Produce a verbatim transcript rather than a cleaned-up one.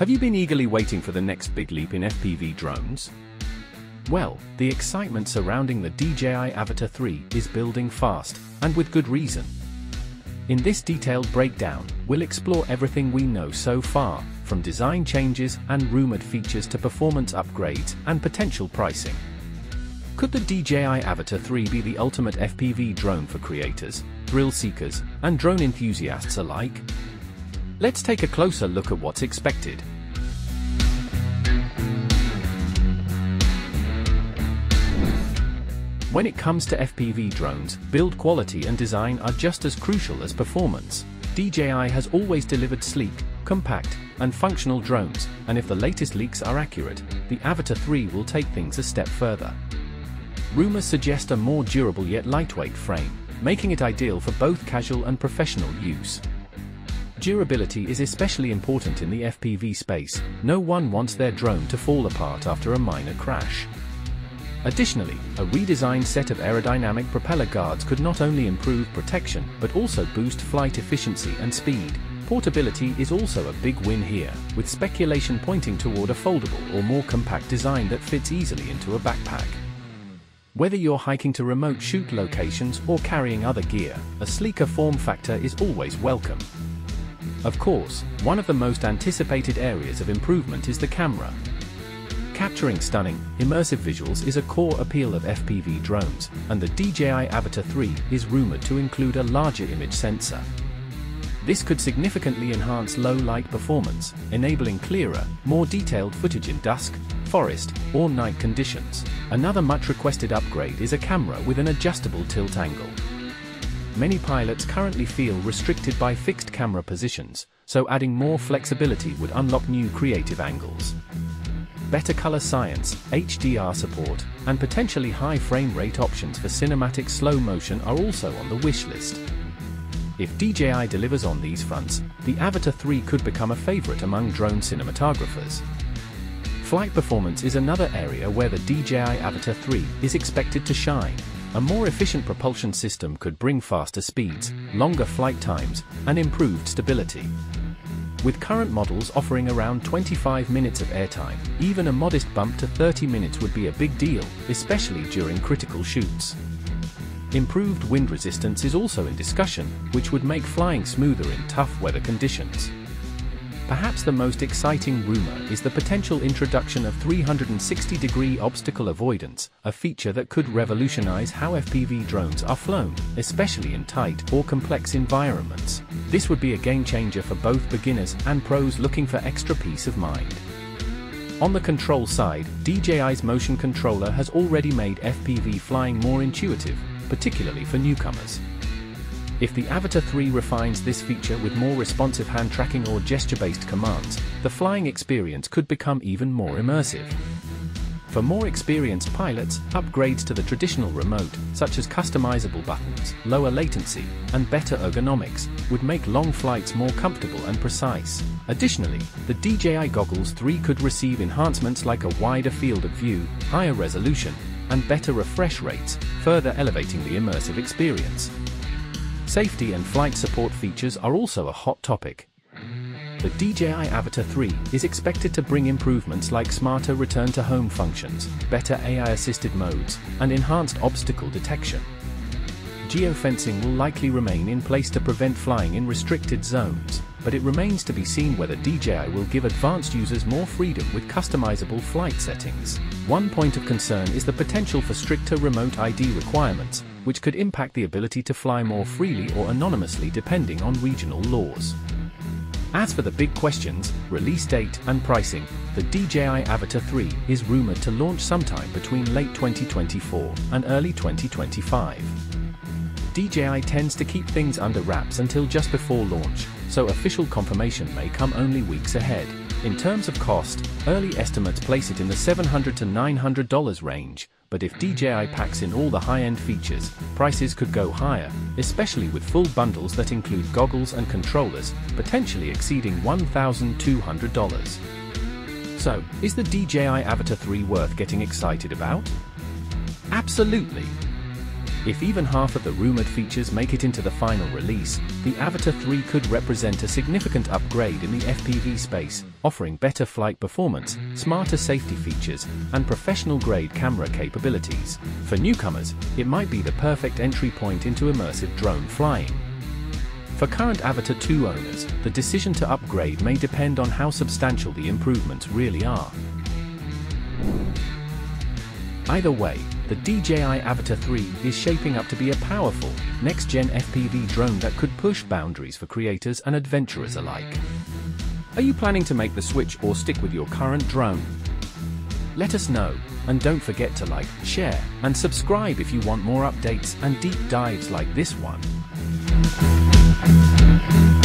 Have you been eagerly waiting for the next big leap in F P V drones? Well, the excitement surrounding the D J I Avata three is building fast, and with good reason. In this detailed breakdown, we'll explore everything we know so far, from design changes and rumored features to performance upgrades and potential pricing. Could the D J I Avata three be the ultimate F P V drone for creators, thrill seekers, and drone enthusiasts alike? Let's take a closer look at what's expected. When it comes to F P V drones, build quality and design are just as crucial as performance. D J I has always delivered sleek, compact, and functional drones, and if the latest leaks are accurate, the Avata three will take things a step further. Rumors suggest a more durable yet lightweight frame, making it ideal for both casual and professional use. Durability is especially important in the F P V space. No one wants their drone to fall apart after a minor crash. Additionally, a redesigned set of aerodynamic propeller guards could not only improve protection but also boost flight efficiency and speed. Portability is also a big win here, with speculation pointing toward a foldable or more compact design that fits easily into a backpack. Whether you're hiking to remote shoot locations or carrying other gear, a sleeker form factor is always welcome. Of course, one of the most anticipated areas of improvement is the camera. Capturing stunning, immersive visuals is a core appeal of F P V drones, and the D J I Avata three is rumored to include a larger image sensor. This could significantly enhance low-light performance, enabling clearer, more detailed footage in dusk, forest, or night conditions. Another much-requested upgrade is a camera with an adjustable tilt angle. Many pilots currently feel restricted by fixed camera positions, so adding more flexibility would unlock new creative angles. Better color science, H D R support, and potentially high frame rate options for cinematic slow motion are also on the wish list. If D J I delivers on these fronts, the Avata three could become a favorite among drone cinematographers. Flight performance is another area where the D J I Avata three is expected to shine. A more efficient propulsion system could bring faster speeds, longer flight times, and improved stability. With current models offering around twenty-five minutes of airtime, even a modest bump to thirty minutes would be a big deal, especially during critical shoots. Improved wind resistance is also in discussion, which would make flying smoother in tough weather conditions. Perhaps the most exciting rumor is the potential introduction of three hundred sixty degree obstacle avoidance, a feature that could revolutionize how F P V drones are flown, especially in tight or complex environments. This would be a game-changer for both beginners and pros looking for extra peace of mind. On the control side, D J I's motion controller has already made F P V flying more intuitive, particularly for newcomers. If the Avata three refines this feature with more responsive hand tracking or gesture-based commands, the flying experience could become even more immersive. For more experienced pilots, upgrades to the traditional remote, such as customizable buttons, lower latency, and better ergonomics, would make long flights more comfortable and precise. Additionally, the D J I Goggles three could receive enhancements like a wider field of view, higher resolution, and better refresh rates, further elevating the immersive experience. Safety and flight support features are also a hot topic. The D J I Avata three is expected to bring improvements like smarter return-to-home functions, better A I-assisted modes, and enhanced obstacle detection. Geofencing will likely remain in place to prevent flying in restricted zones, but it remains to be seen whether D J I will give advanced users more freedom with customizable flight settings. One point of concern is the potential for stricter remote I D requirements, which could impact the ability to fly more freely or anonymously depending on regional laws. As for the big questions, release date and pricing, the D J I Avata three is rumored to launch sometime between late twenty twenty-four and early twenty twenty-five. D J I tends to keep things under wraps until just before launch, so official confirmation may come only weeks ahead. In terms of cost, early estimates place it in the seven hundred to nine hundred dollars range, but if D J I packs in all the high-end features, prices could go higher, especially with full bundles that include goggles and controllers, potentially exceeding one thousand two hundred dollars. So, is the D J I Avata three worth getting excited about? Absolutely! If even half of the rumored features make it into the final release, the Avata three could represent a significant upgrade in the F P V space, offering better flight performance, smarter safety features, and professional-grade camera capabilities. For newcomers, it might be the perfect entry point into immersive drone flying. For current Avata two owners, the decision to upgrade may depend on how substantial the improvements really are. Either way, the D J I Avata three is shaping up to be a powerful, next-gen F P V drone that could push boundaries for creators and adventurers alike. Are you planning to make the switch or stick with your current drone? Let us know, and don't forget to like, share, and subscribe if you want more updates and deep dives like this one. We'll be right back.